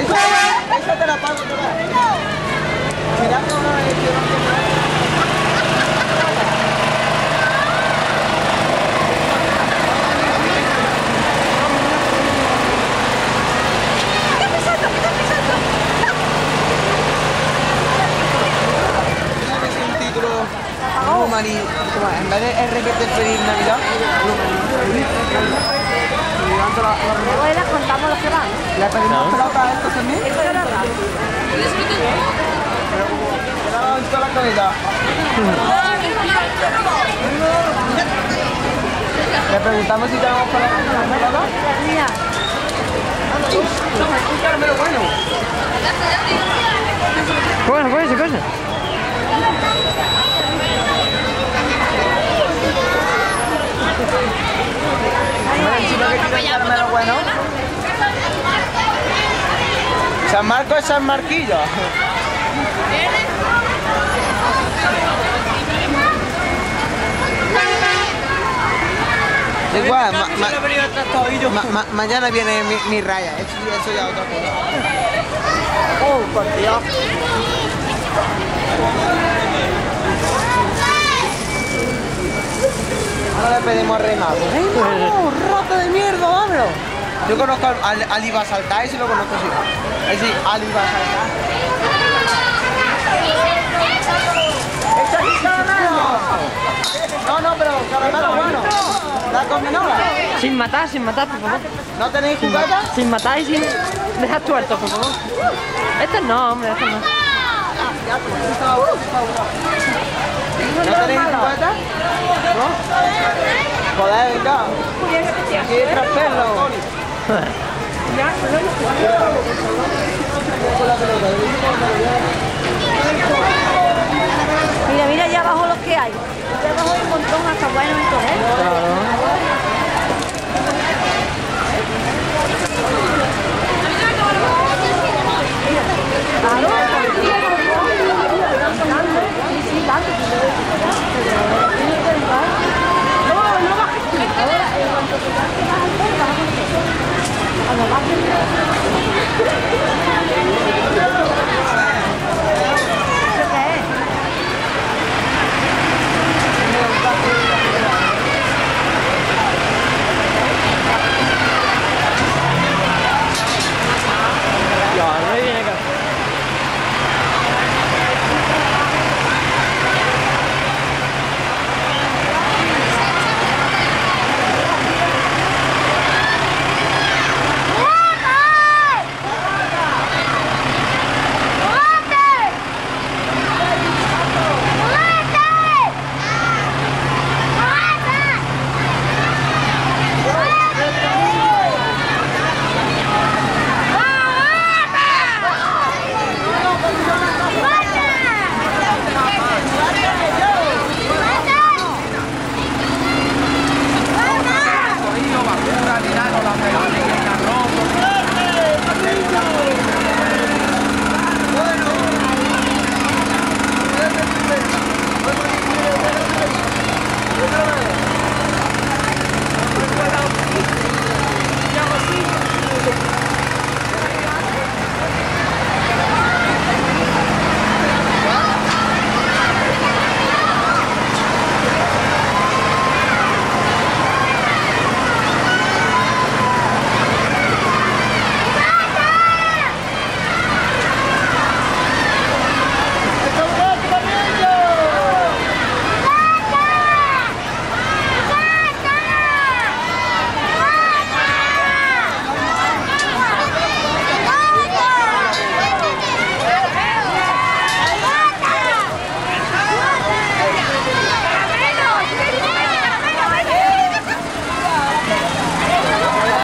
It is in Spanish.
Esa te la pago, te la pago. Mira, cabrón, ahí te va. Y en vez de RGT feliz Navidad, luego les contamos los que van. ¿Le pedimos pelota a estos también? Eso era raro. Pero como en toda la calidad. Le preguntamos si tenemos pelota. Mira. Un caramelo bueno. Bueno, pues, cosa. Bueno. San Marcos es San Marquillo. Igual, mañana viene mi raya. Eso ya otra cosa. Oh, por Dios. Ahora le pedimos Renato. ¡Renato, rata de mierda, vámonos! Yo conozco al Iba Saltar, ese lo conozco sí. Ese al Iba Saltar. ¡Está aquí caramelo! No, pero caramelo bueno. La combinada. Sin matar, por favor. ¿No tenéis jugada? Sin matar y sin dejar tuertos, por favor. Este no, hombre, este no. ¿No tenéis jugada? ¿No? Joder, venga. Aquí hay tres perros. Mira, allá abajo los que hay. Allá abajo hay un montón, hasta bueno, entonces.